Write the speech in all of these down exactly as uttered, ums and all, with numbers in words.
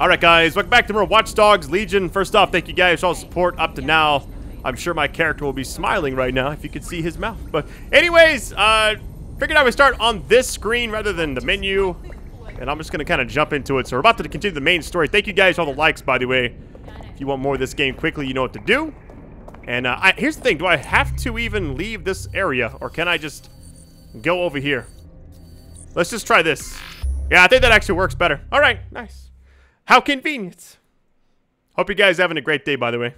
Alright guys, welcome back to more Watch Dogs Legion. First off, thank you guys for all the support up to now. I'm sure my character will be smiling right now if you could see his mouth. But anyways, uh, figured I would start on this screen rather than the menu. And I'm just going to kind of jump into it. So we're about to continue the main story. Thank you guys for all the likes, by the way. If you want more of this game quickly, you know what to do. And uh, I, here's the thing. Do I have to even leave this area? Or can I just go over here? Let's just try this. Yeah, I think that actually works better. Alright, nice. How convenient. Hope you guys are having a great day, by the way.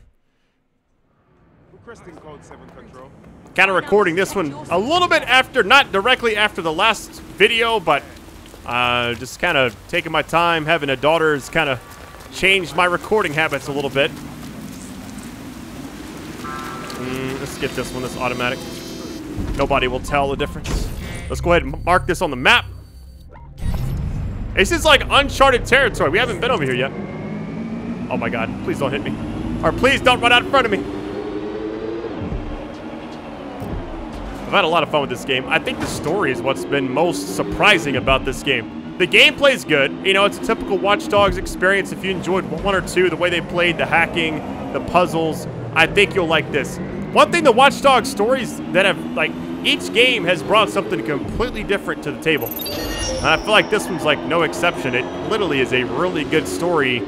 Kind of recording this one a little bit after, not directly after the last video, but uh, just kind of taking my time. Having a daughter has kind of changed my recording habits a little bit. Mm, let's get this one. This automatic. Nobody will tell the difference. Let's go ahead and mark this on the map. This is like uncharted territory. We haven't been over here yet. Oh my god, please don't hit me. Or please don't run out in front of me. I've had a lot of fun with this game. I think the story is what's been most surprising about this game. The gameplay is good. You know, it's a typical Watch Dogs experience. If you enjoyed one or two, the way they played, the hacking, the puzzles, I think you'll like this. One thing the Watch Dogs stories that have, like, each game has brought something completely different to the table. And I feel like this one's like no exception. It literally is a really good story.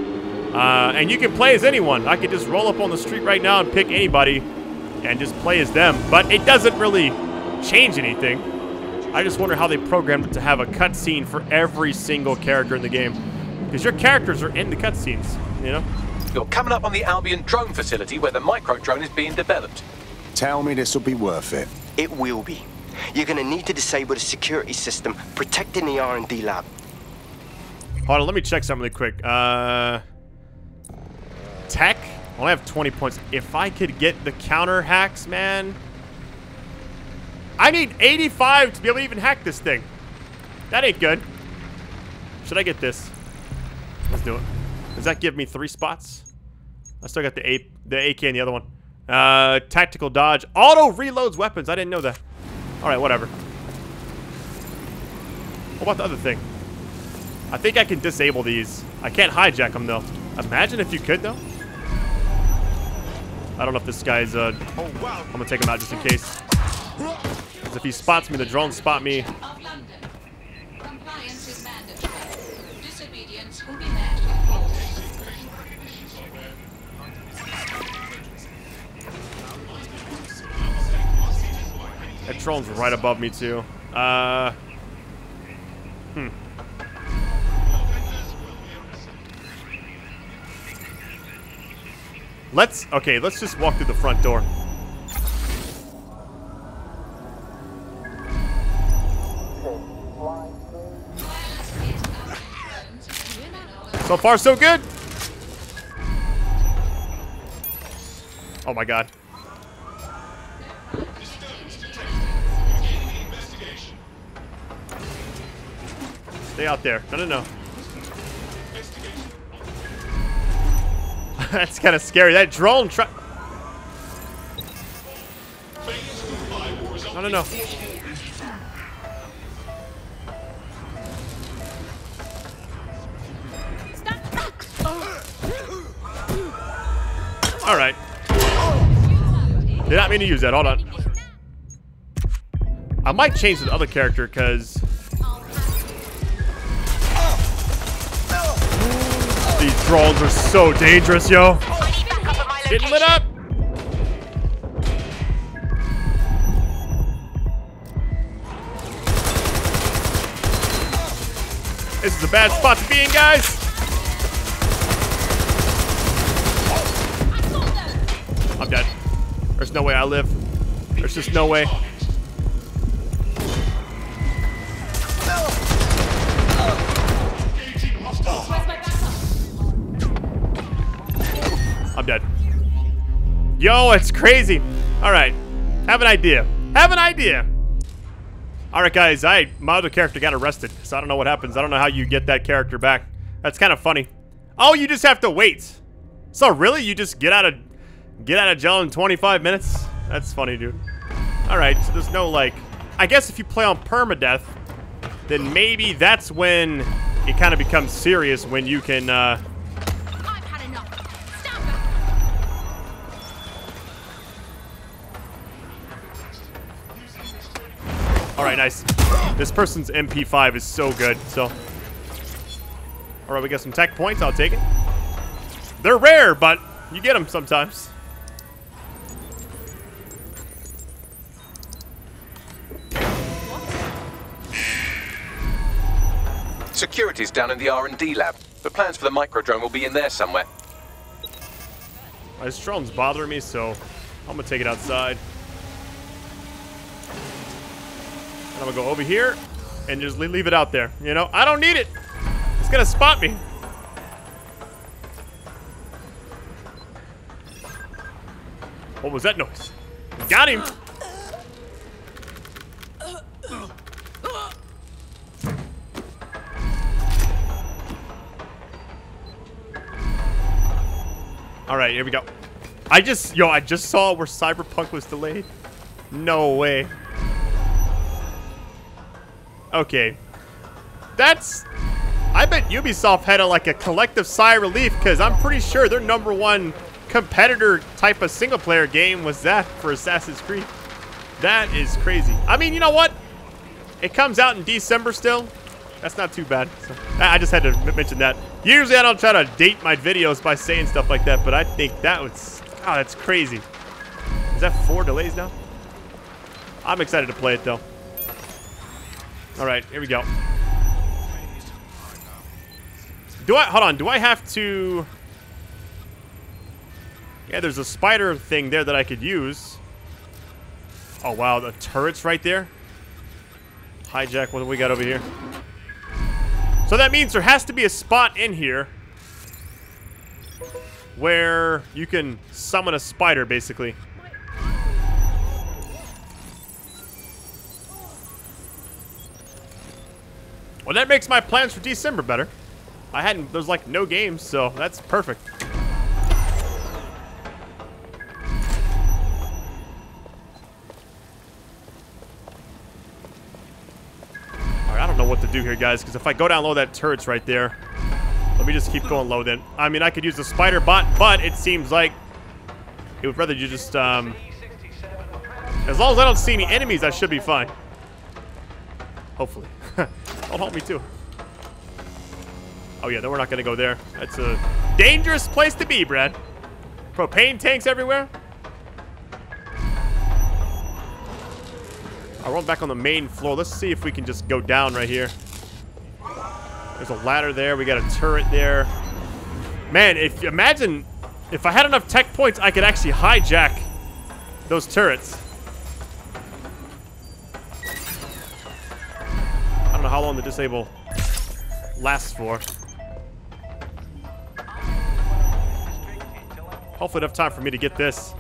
Uh, and you can play as anyone. I could just roll up on the street right now and pick anybody and just play as them. But it doesn't really change anything. I just wonder how they programmed it to have a cutscene for every single character in the game. Because your characters are in the cutscenes, you know? You're coming up on the Albion drone facility where the micro-drone is being developed. Tell me this will be worth it. It will be. You're going to need to disable the security system protecting the R and D lab. Hold on, let me check something really quick. Uh, tech? I only have twenty points. If I could get the counter hacks, man. I need eighty-five to be able to even hack this thing. That ain't good. Should I get this? Let's do it. Does that give me three spots? I still got the, a the A K and the other one. Uh, tactical dodge. Auto reloads weapons. I didn't know that. Alright, whatever. What about the other thing? I think I can disable these. I can't hijack them, though. Imagine if you could, though. I don't know if this guy's... Uh, I'm going to take him out just in case. Because if he spots me, the drones spot me. That drone's right above me, too. Uh, hmm. Let's... Okay, let's just walk through the front door. So far, so good! Oh, my God. Stay out there. No, no, no. That's kind of scary. That drone try- No, no, no. Alright. Did not mean to use that. Hold on. I might change to the other character because... These drones are so dangerous, yo. Getting lit up. This is a bad spot to be in, guys. I'm dead. There's no way I live. There's just no way. I'm dead. Yo, it's crazy. All right. Have an idea. Have an idea. All right, guys. I my other character got arrested, so I don't know what happens. I don't know how you get that character back. That's kind of funny. Oh, you just have to wait. So really, you just get out of get out of jail in twenty-five minutes? That's funny, dude. All right. So there's no like. I guess if you play on permadeath, then maybe that's when it kind of becomes serious when you can. Uh, Alright, nice. This person's M P five is so good, so... Alright, we got some tech points. I'll take it. They're rare, but you get them sometimes. Security's down in the R and D lab. The plans for the microdrone will be in there somewhere. This drone's bothering me, so I'm gonna take it outside. And I'm gonna go over here and just leave it out there. You know, I don't need it. It's gonna spot me. What was that noise? Got him. All right, here we go. I just, yo, I just saw where Cyberpunk was delayed. No way. Okay. That's, I bet Ubisoft had a, like a collective sigh of relief, because I'm pretty sure their number one competitor type of single player game was that for Assassin's Creed. That is crazy. I mean, you know what? It comes out in December still. That's not too bad. So, I just had to mention that. Usually I don't try to date my videos by saying stuff like that, but I think that was... Oh, that's crazy. Is that four delays now? I'm excited to play it, though. All right, here we go. Do I... Hold on. Do I have to... Yeah, there's a spider thing there that I could use. Oh, wow. The turret's right there. Hijack, what do we got over here? So that means there has to be a spot in here where you can summon a spider, basically. Well, that makes my plans for December better. I hadn't, there's like no games, so that's perfect. What to do here, guys, because if I go down low, that turret's right there. Let me just keep going low then. I mean, I could use the spider bot, but it seems like it would rather you just um as long as I don't see any enemies, I should be fine, hopefully. Don't help me too. Oh yeah, then we're not gonna go there. That's a dangerous place to be, Brad. Propane tanks everywhere. I'll run back on the main floor. Let's see if we can just go down right here. There's a ladder there. We got a turret there. Man, if imagine if I had enough tech points, I could actually hijack those turrets. I don't know how long the disable lasts for. Hopefully enough time for me to get this.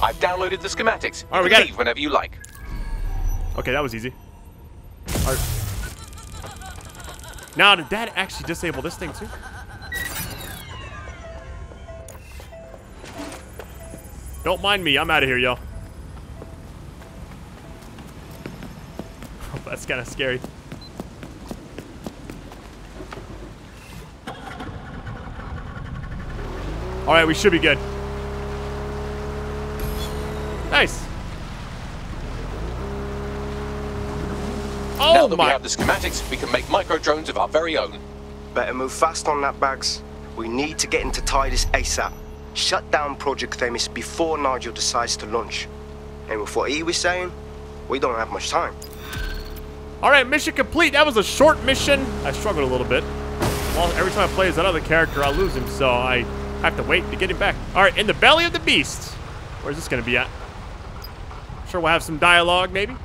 I've downloaded the schematics. All right, we got it. Whenever you like. Okay, that was easy. All right. Now, did that actually disable this thing too? Don't mind me. I'm out of here, y'all. That's kind of scary. All right, we should be good. Nice. Oh, now that my. We have the schematics, we can make micro drones of our very own. Better move fast on that, Bags. We need to get into Tidus ASAP. Shut down Project Themis before Nigel decides to launch. And with what he was saying, we don't have much time. All right, mission complete. That was a short mission. I struggled a little bit. Well, every time I play as that other character, I lose him, so I have to wait to get him back. All right, in the belly of the beast. Where's this going to be at? Sure, we'll have some dialogue, maybe.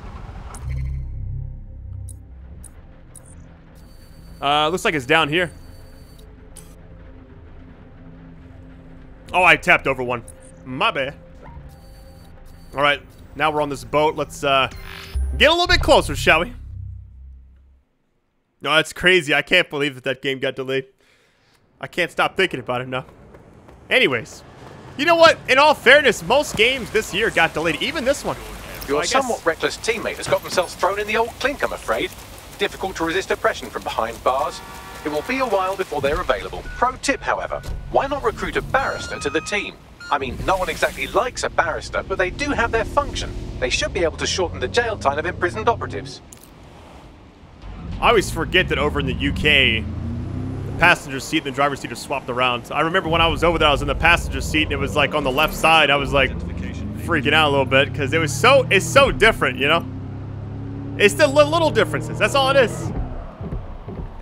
Uh, looks like it's down here. Oh, I tapped over one. My bad. All right, now we're on this boat. Let's uh, get a little bit closer, shall we? No, that's crazy. I can't believe that that game got delayed. I can't stop thinking about it now. Anyways, you know what? In all fairness, most games this year got delayed. Even this one. Your well, somewhat reckless teammate has got themselves thrown in the old clink, I'm afraid. Difficult to resist oppression from behind bars. It will be a while before they're available. Pro tip, however, why not recruit a barrister to the team? I mean, no one exactly likes a barrister, but they do have their function. They should be able to shorten the jail time of imprisoned operatives. I always forget that over in the U K, the passenger seat and the driver's seat are swapped around. I remember when I was over there, I was in the passenger seat, and it was like on the left side. I was like freaking out a little bit because it was so, it's so different, you know? It's the little differences. That's all it is.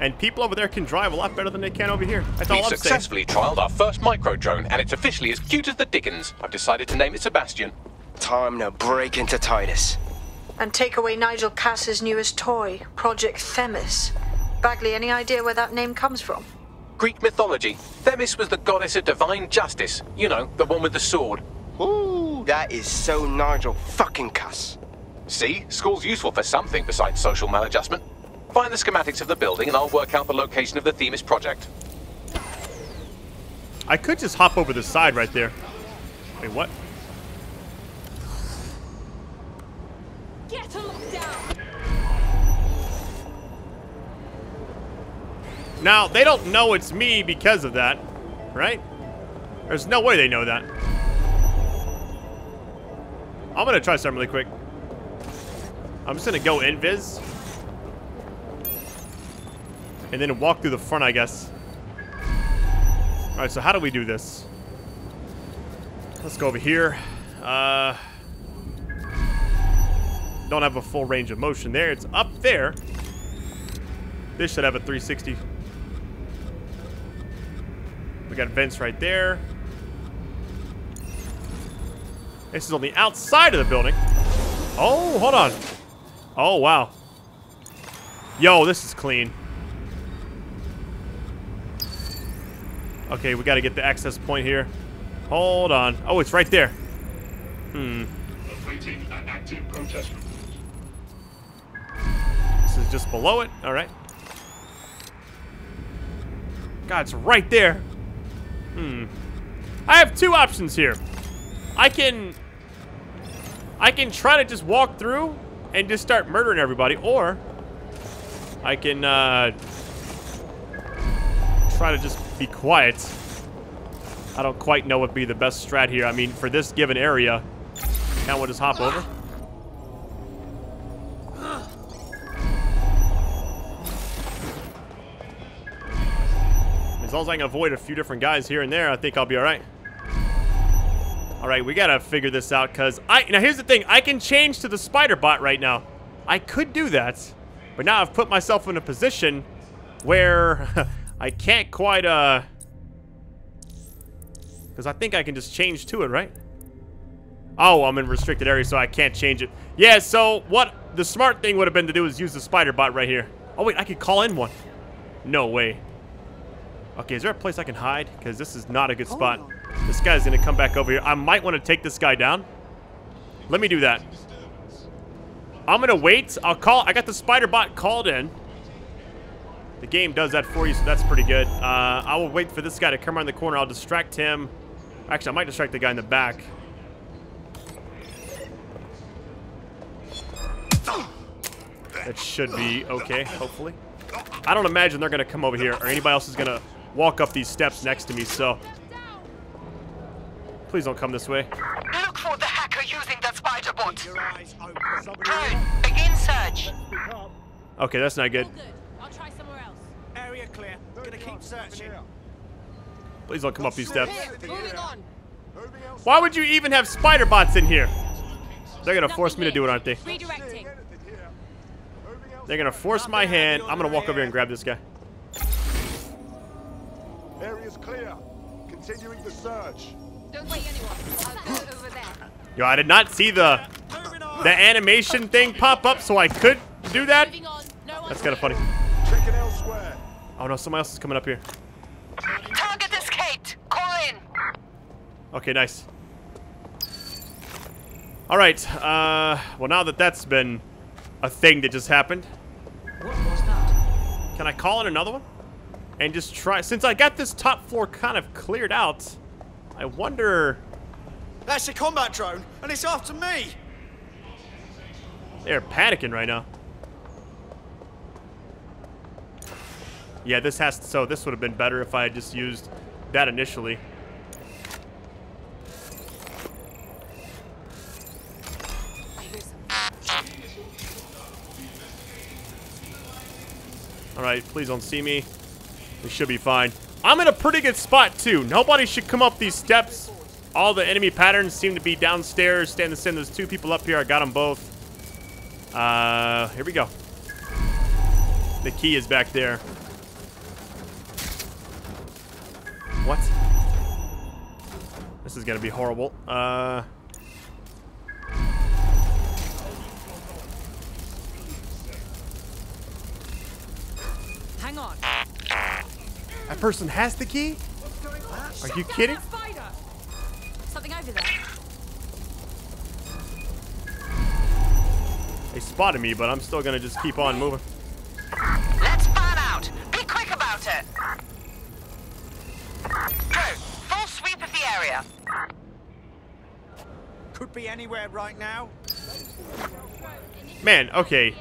And people over there can drive a lot better than they can over here. That's all I'm saying. We successfully trialed our first micro drone, and it's officially as cute as the Dickens. I've decided to name it Sebastian. Time to break into Tidus. And take away Nigel Cass's newest toy, Project Themis. Bagley, any idea where that name comes from? Greek mythology. Themis was the goddess of divine justice. You know, the one with the sword. Ooh, that is so Nigel fucking Cass. See, school's useful for something besides social maladjustment. Find the schematics of the building, and I'll work out the location of the Themis project. I could just hop over the side right there. Wait, what? Get a lockdown. Now they don't know it's me because of that, right? There's no way they know that. I'm gonna try something really quick. I'm just gonna go invis. And then walk through the front, I guess. Alright, so how do we do this? Let's go over here. Uh, don't have a full range of motion there. It's up there. This should have a three sixty. We got vents right there. This is on the outside of the building. Oh, hold on. Oh, wow. Yo, this is clean. Okay, we gotta get the access point here. Hold on. Oh, it's right there. Hmm. This is just below it. Alright. God, it's right there. Hmm. I have two options here. I can... I can try to just walk through and just start murdering everybody, or... I can, uh... try to just be quiet. I don't quite know what be the best strat here. I mean, for this given area, can't we just hop over? As long as I can avoid a few different guys here and there, I think I'll be all right. All right, we gotta figure this out, cause I now here's the thing. I can change to the spider bot right now. I could do that, but now I've put myself in a position where. I can't quite, uh... because I think I can just change to it, right? Oh, I'm in restricted area, so I can't change it. Yeah, so what the smart thing would have been to do is use the spider bot right here. Oh, wait, I could call in one. No way. Okay, is there a place I can hide? Because this is not a good spot. Oh. This guy's going to come back over here. I might want to take this guy down. Let me do that. I'm going to wait. I'll call. I got the spider bot called in. The game does that for you, so that's pretty good. Uh, I will wait for this guy to come around the corner. I'll distract him. Actually, I might distract the guy in the back. That should be okay, hopefully. I don't imagine they're going to come over here, or anybody else is going to walk up these steps next to me, so... please don't come this way. Look for the hacker using that spider bot. Drone, begin search. Okay, that's not good. Clear. Gonna keep searching. Please don't come up these steps. Why would you even have spider bots in here? They're gonna force me to do it, aren't they? They're gonna force my hand. I'm gonna walk over here and grab this guy. Area's clear. Continuing the search. Don't wait anyone. Over there. Yo, I did not see the the animation thing pop up, so I could do that. That's kind of funny. Checking elsewhere. Oh no, someone else is coming up here. Target escaped. Call in. Okay, nice. All right. Uh, well, now that that's been a thing that just happened, can I call in another one and just try? Since I got this top floor kind of cleared out, I wonder. That's a combat drone, and it's after me. They're panicking right now. Yeah, this has to, so this would have been better if I had just used that initially. All right, please don't see me. We should be fine. I'm in a pretty good spot too. Nobody should come up these steps. All the enemy patterns seem to be downstairs. Stand to send those two people up here. I got them both. Uh, here we go. The key is back there. What? This is gonna be horrible. Uh. Hang on. That person has the key? Are you kidding? Something over there. They spotted me, but I'm still gonna just keep on moving. Let's fan out. Be quick about it. Go. Full sweep of the area. Could be anywhere right now. Man, okay.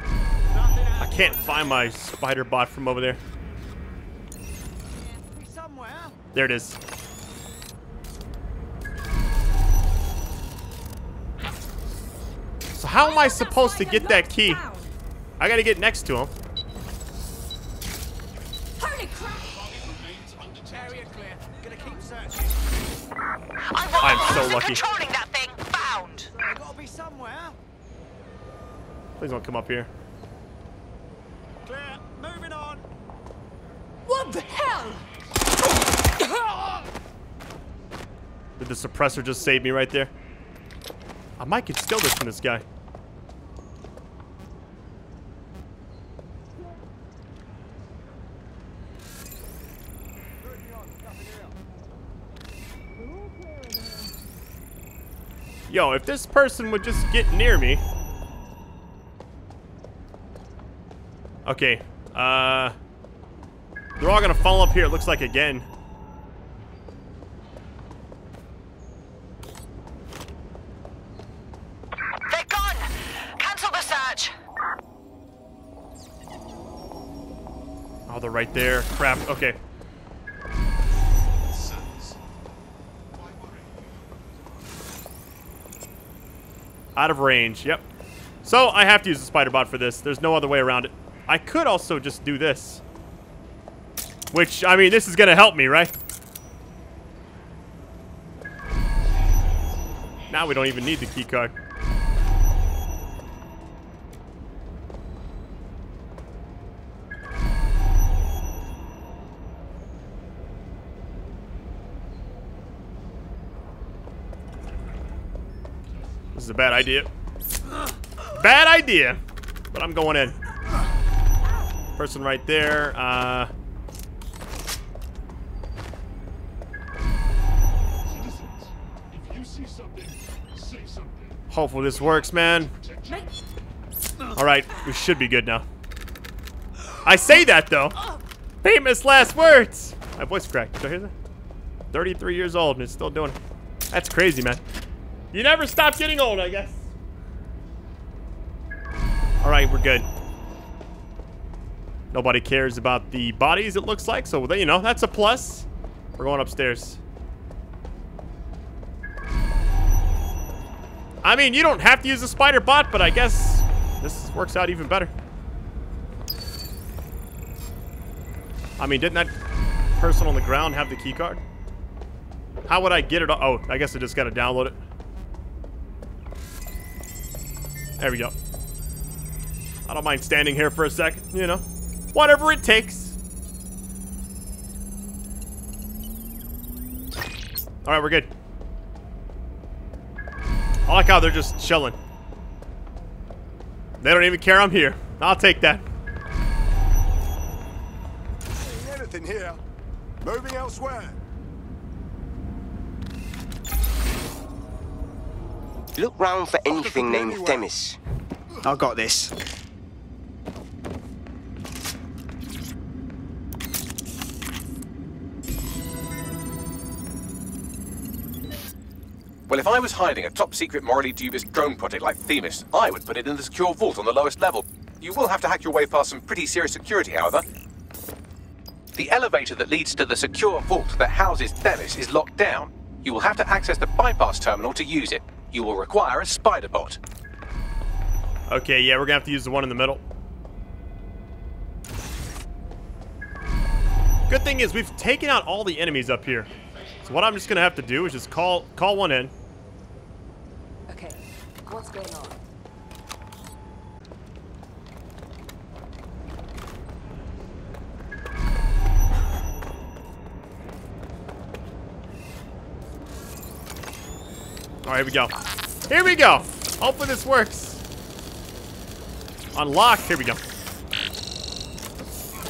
I can't find my spider bot from over there. There it is. So how am I supposed to get that key? I gotta get next to him. Holy crap. I'm so lucky. That thing found. Gotta be somewhere. Please don't come up here. Clear. Moving on. What the hell? Did the suppressor just save me right there? I might get steal this from this guy. Yo, if this person would just get near me. Okay, uh... they're all gonna fall up here, it looks like, again. They're gone! Cancel the search! Oh, they're right there. Crap, okay. Out of range, yep. So I have to use the spider bot for this. There's no other way around it. I could also just do this. Which, I mean, this is gonna help me, right? Now we don't even need the key card. This is a bad idea. Bad idea, but I'm going in. Person right there. Uh, hopefully this works, man. All right, we should be good now. I say that though. Famous last words. My voice cracked. Did I hear that? thirty-three years old and it's still doing it. That's crazy, man. You never stop getting old, I guess. All right, we're good. Nobody cares about the bodies, it looks like. So, you know, that's a plus. We're going upstairs. I mean, you don't have to use the spider bot, but I guess this works out even better. I mean, didn't that person on the ground have the key card? How would I get it? Oh, I guess I just got to download it. There we go. I don't mind standing here for a second, you know. Whatever it takes. All right, we're good. I like how they're just chilling. They don't even care I'm here. I'll take that. Ain't anything here. Moving elsewhere. Look round for anything named Themis. I got this. Well, if I was hiding a top secret morally dubious drone project like Themis, I would put it in the secure vault on the lowest level. You will have to hack your way past some pretty serious security, however. The elevator that leads to the secure vault that houses Themis is locked down. You will have to access the bypass terminal to use it. You will require a spider bot. Okay, yeah, we're gonna have to use the one in the middle. Good thing is we've taken out all the enemies up here. So what I'm just gonna have to do is just call call one in. Okay, what's going on? All right, here we go. Here we go. Hopefully this works. Unlock. Here we go.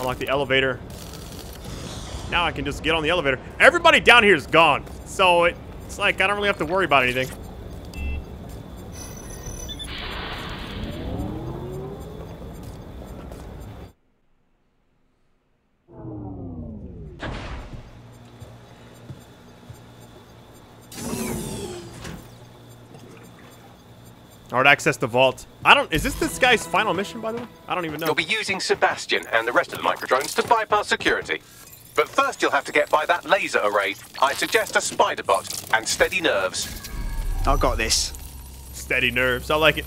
Unlock the elevator. Now I can just get on the elevator. Everybody down here is gone. So it, it's like I don't really have to worry about anything. Or to access the vault. I don't. Is this this guy's final mission, by the way? I don't even know. You'll be using Sebastian and the rest of the microdrones to bypass security. But first, you'll have to get by that laser array. I suggest a spider bot and steady nerves. I got this. Steady nerves. I like it.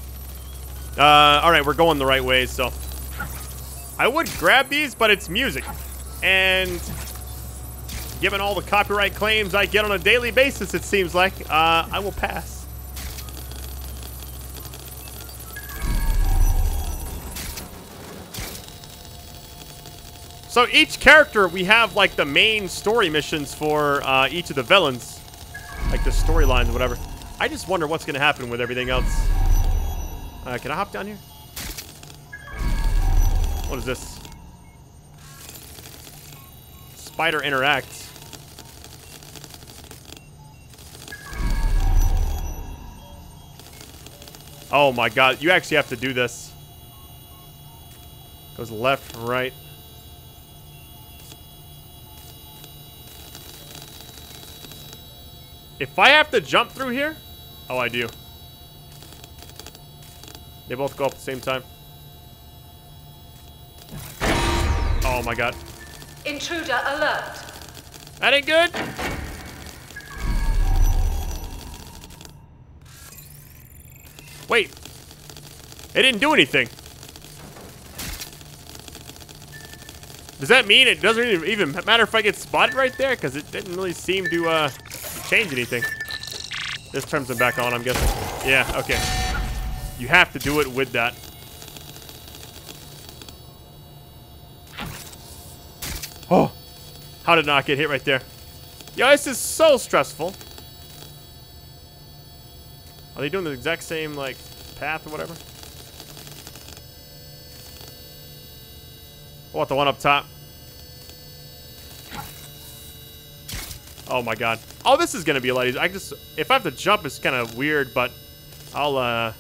Uh, all right, we're going the right way, so I would grab these, but it's music, and given all the copyright claims I get on a daily basis, it seems like uh, I will pass. So each character, we have like the main story missions for uh, each of the villains, like the storylines or whatever. I just wonder what's gonna happen with everything else. Uh, can I hop down here? What is this? Spider interacts. Oh my God, you actually have to do this. Goes left, right. If I have to jump through here, oh, I do. They both go up at the same time. Oh my God. Intruder alert. That ain't good. Wait. It didn't do anything. Does that mean it doesn't even matter if I get spotted right there? Because it didn't really seem to, uh... change anything. This turns them back on, I'm guessing. Yeah, okay. You have to do it with that. Oh! How did I not get hit right there? Yo, this is so stressful. Are they doing the exact same, like, path or whatever? What, the one up top? Oh my God. Oh, this is gonna be a lot easier. I just, if I have to jump, it's kind of weird, but I'll, uh,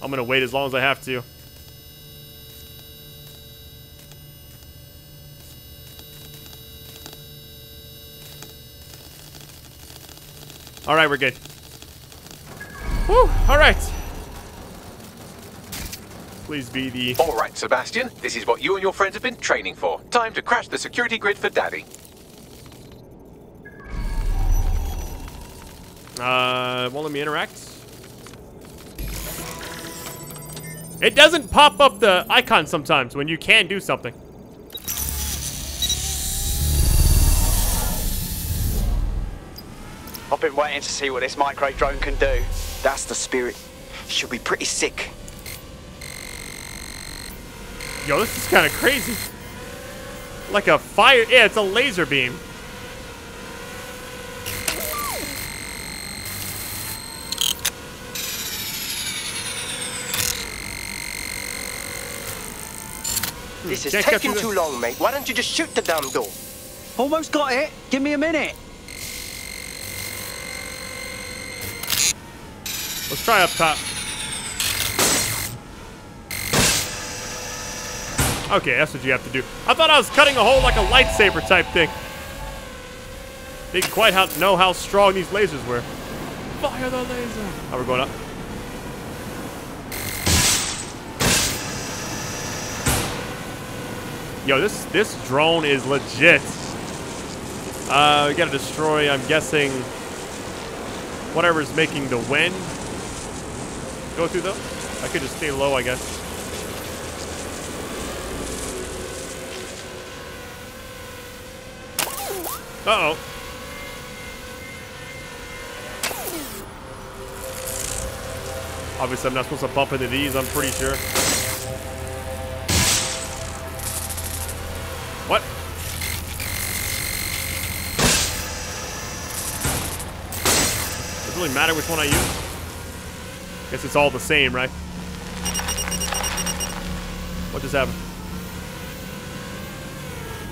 I'm gonna wait as long as I have to. All right, we're good. Woo, all right. Please be the... All right, Sebastian, this is what you and your friends have been training for. Time to crash the security grid for Daddy. Uh, won't let me interact. It doesn't pop up the icon sometimes when you can do something. I've been waiting to see what this micro drone can do. That's the spirit. Should be pretty sick. Yo, this is kind of crazy. Like a fire. Yeah, it's a laser beam. This is taking too long, mate. Why don't you just shoot the damn door? Almost got it. Give me a minute. Let's try up top. Okay, that's what you have to do. I thought I was cutting a hole like a lightsaber type thing. Didn't quite know how strong these lasers were. Fire the laser. Oh, we're going up. Yo, this this drone is legit. Uh, we gotta destroy, I'm guessing, whatever's making the wind go through those. I could just stay low, I guess. Uh oh. Obviously, I'm not supposed to bump into these, I'm pretty sure. What? Does it really matter which one I use? Guess it's all the same, right? What just happened?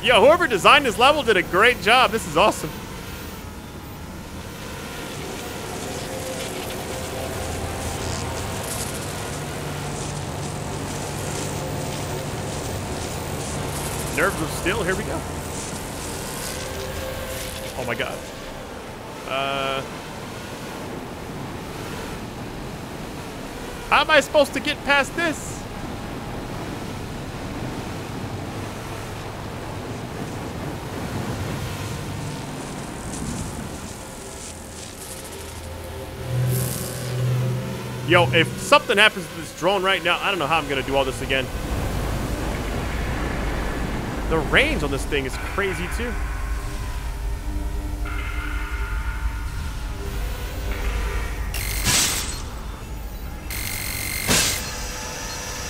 Yo, whoever designed this level did a great job. This is awesome. Nerves of steel, here we go. Oh my god. Uh, how am I supposed to get past this? Yo, if something happens to this drone right now, I don't know how I'm gonna do all this again. The range on this thing is crazy too.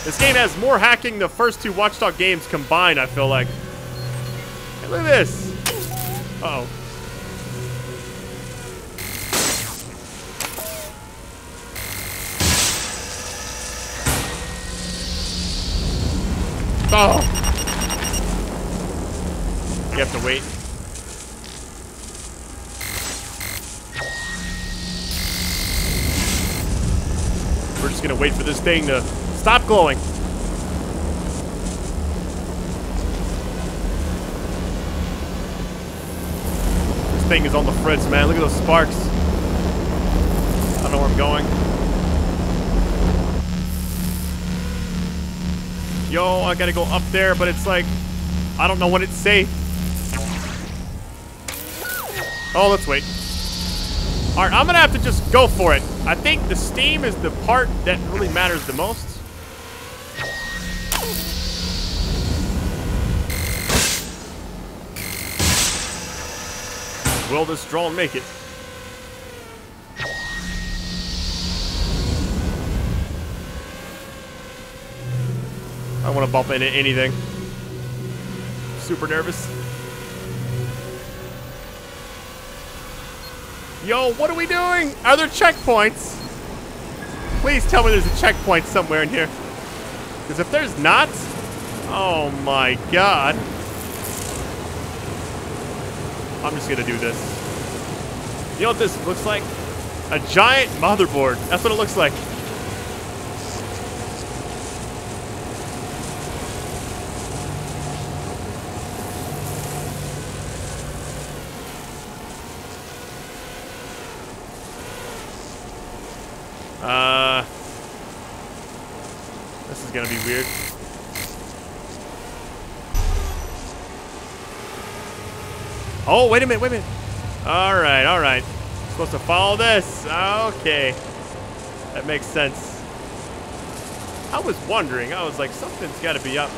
This game has more hacking than the first two Watch Dogs games combined, I feel like. Hey, look at this. Uh-oh. Oh. You have to wait. We're just gonna wait for this thing to stop glowing. This thing is on the fritz, man. Look at those sparks. I don't know where I'm going. Yo, I gotta go up there, but it's like, I don't know when it's safe. Oh, let's wait. All right, I'm gonna have to just go for it. I think the steam is the part that really matters the most. Will this drone make it? I don't wanna bump into anything. I'm super nervous. Yo, what are we doing? Are there checkpoints? Please tell me there's a checkpoint somewhere in here. Because if there's not, oh my god. I'm just gonna do this. You know what this looks like? A giant motherboard. That's what it looks like. Uh, this is gonna be weird. Oh, wait a minute, wait a minute. All right, all right. Supposed to follow this. Okay. That makes sense. I was wondering. I was like, something's gotta be up.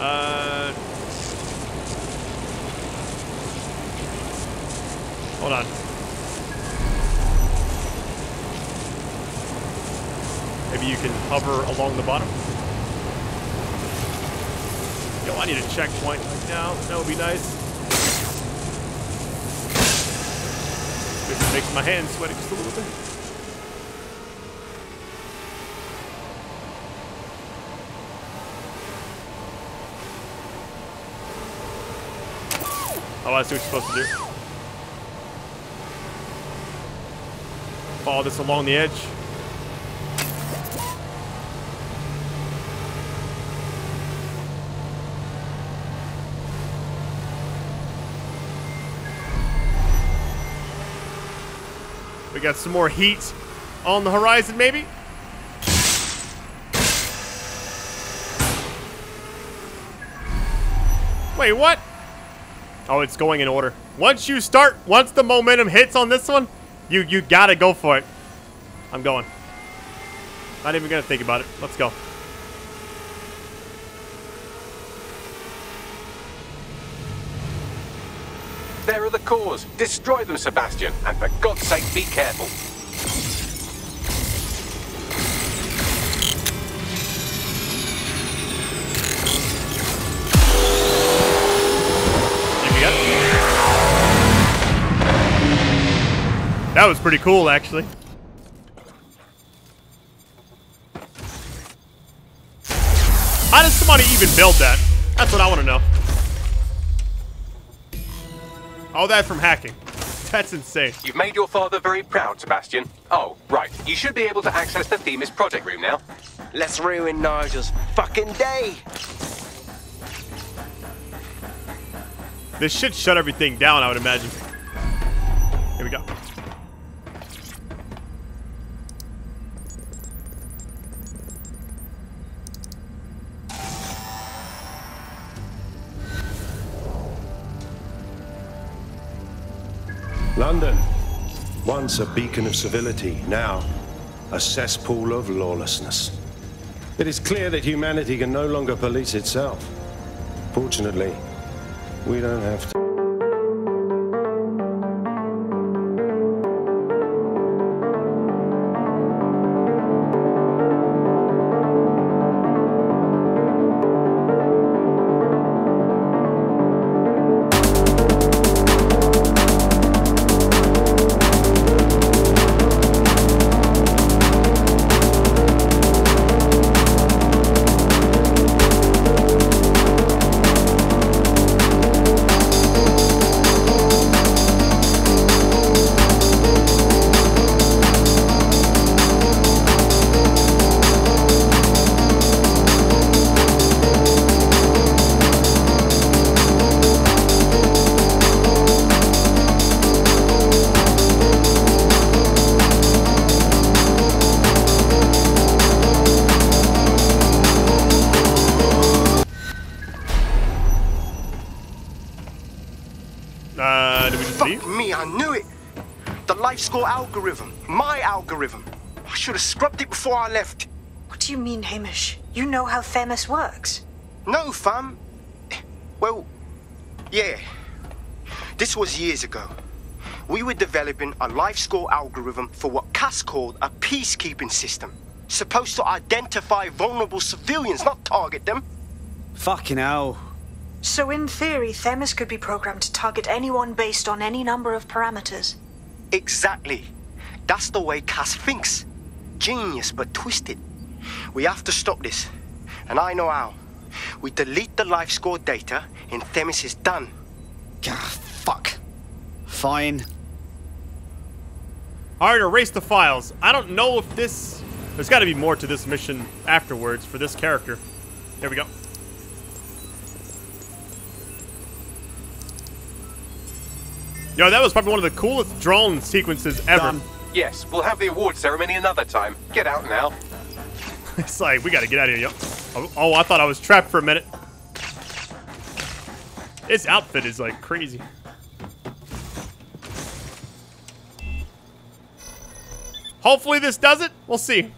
Uh. Hold on. Maybe you can hover along the bottom. Yo, I need a checkpoint right now. That would be nice. This makes my hands sweaty just a little bit. Oh, I see what you're supposed to do. Follow this along the edge. We got some more heat on the horizon, maybe? Wait, what? Oh, it's going in order. Once you start, once the momentum hits on this one, you you gotta go for it. I'm going. Not even gonna think about it. Let's go. There are the cores. Destroy them, Sebastian, and for God's sake, be careful. That was pretty cool, actually. How does somebody even build that? That's what I want to know. All that from hacking. That's insane. You've made your father very proud, Sebastian. Oh, right. You should be able to access the Themis project room now. Let's ruin Nigel's fucking day. This should shut everything down, I would imagine. Here we go. London, once a beacon of civility, now a cesspool of lawlessness. It is clear that humanity can no longer police itself. Fortunately, we don't have to. Algorithm. My algorithm. I should have scrubbed it before I left. What do you mean, Hamish? You know how Themis works. No, fam. Well, yeah. This was years ago. We were developing a life score algorithm for what Cass called a peacekeeping system. Supposed to identify vulnerable civilians, not target them. Fucking hell. So in theory, Themis could be programmed to target anyone based on any number of parameters. Exactly. That's the way Cass thinks. Genius, but twisted. We have to stop this, and I know how. We delete the life score data, and Themis is done. Gah, fuck. Fine. Alright, erase the files. I don't know if this... There's gotta be more to this mission afterwards for this character. There we go. Yo, that was probably one of the coolest drone sequences ever. Um, yes, we'll have the award ceremony another time. Get out now. It's like, we gotta get out of here, yo. Oh, oh, I thought I was trapped for a minute. This outfit is like crazy. Hopefully this does it. We'll see.